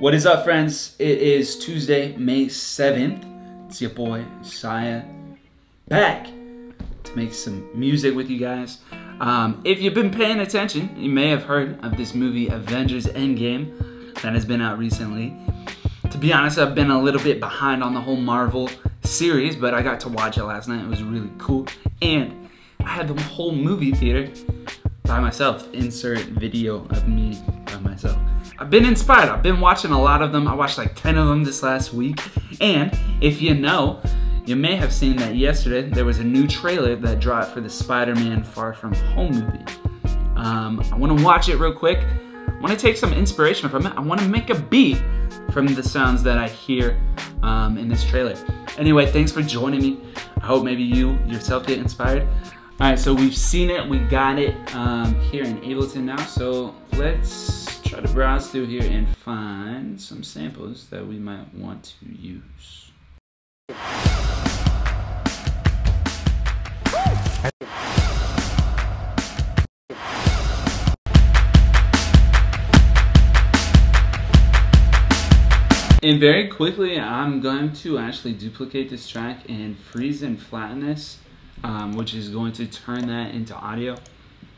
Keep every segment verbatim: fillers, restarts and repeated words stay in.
What is up, friends? It is Tuesday, May seventh. It's your boy, Saya, back to make some music with you guys. Um, if you've been paying attention, you may have heard of this movie, Avengers Endgame, that has been out recently. To be honest, I've been a little bit behind on the whole Marvel series, but I got to watch it last night. It was really cool. And I had the whole movie theater by myself. Insert video of me by myself. I've been inspired. I've been watching a lot of them. I watched like ten of them this last week. And if you know, you may have seen that yesterday there was a new trailer that dropped for the Spider-Man Far From Home movie. Um, I want to watch it real quick. I want to take some inspiration from it. I want to make a beat from the sounds that I hear um, in this trailer. Anyway, thanks for joining me. I hope maybe you yourself get inspired. All right, so we've seen it, we got it um, here in Ableton now. So let's try to browse through here and find some samples that we might want to use. And very quickly, I'm going to actually duplicate this track and freeze and flatten this. Um, which is going to turn that into audio,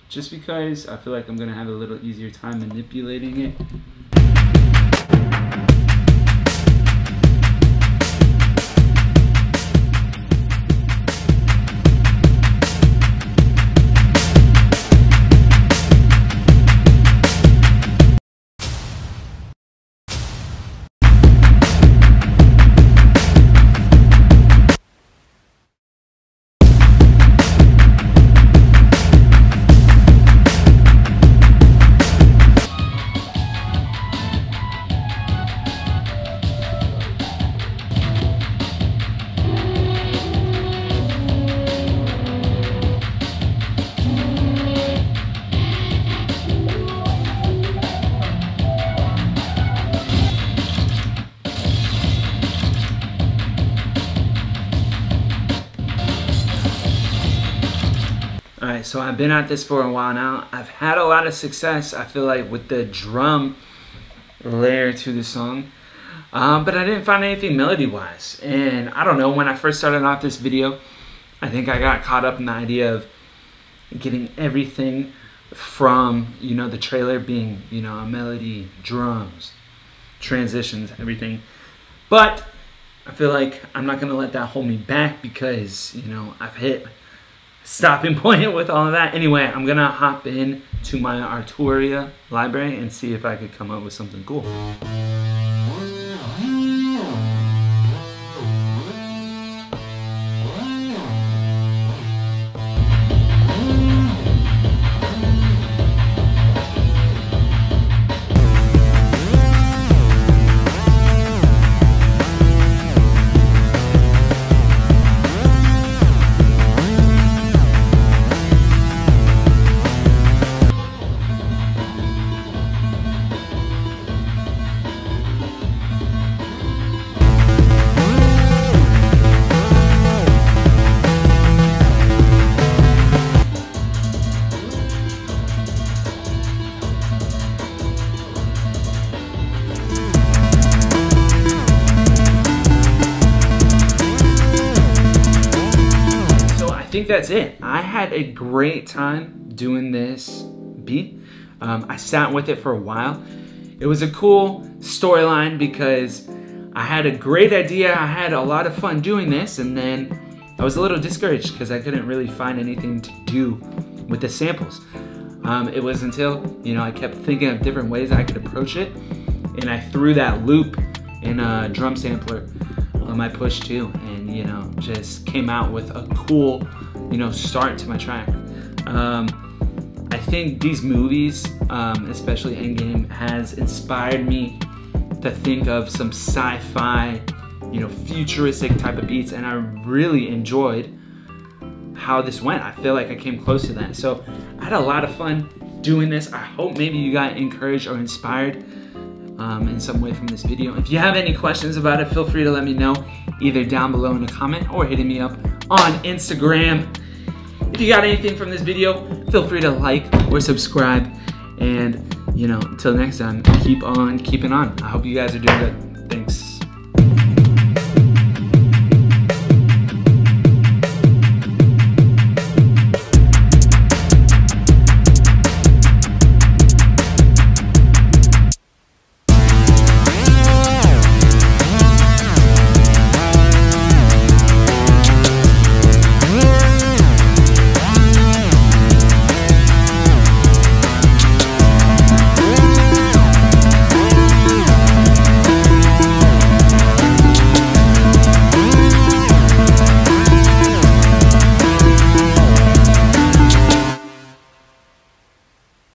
just because I feel like I'm gonna have a little easier time manipulating it. So I've been at this for a while now. I've had a lot of success, I feel like, with the drum layer to the song. Um, but I didn't find anything melody-wise. And I don't know, when I first started off this video, I think I got caught up in the idea of getting everything from, you know, the trailer being, you know, a melody, drums, transitions, everything. But I feel like I'm not gonna let that hold me back because, you know, I've hit stopping point with all of that. Anyway, I'm gonna hop in to my Arturia library and see if I could come up with something cool. I think that's it. I had a great time doing this beat. Um, I sat with it for a while. It was a cool storyline because I had a great idea. I had a lot of fun doing this, and then I was a little discouraged because I couldn't really find anything to do with the samples. Um, it was until, you know, I kept thinking of different ways I could approach it, and I threw that loop in a drum sampler on my Push two, and, you know, just came out with a cool, you know, start to my track. Um, I think these movies, um, especially Endgame, has inspired me to think of some sci-fi, you know, futuristic type of beats, and I really enjoyed how this went. I feel like I came close to that. So I had a lot of fun doing this. I hope maybe you got encouraged or inspired Um, in some way from this video. If you have any questions about it, feel free to let me know either down below in a comment or hitting me up on Instagram. If you got anything from this video, feel free to like or subscribe, and you know, until next time, keep on keeping on. I hope you guys are doing good.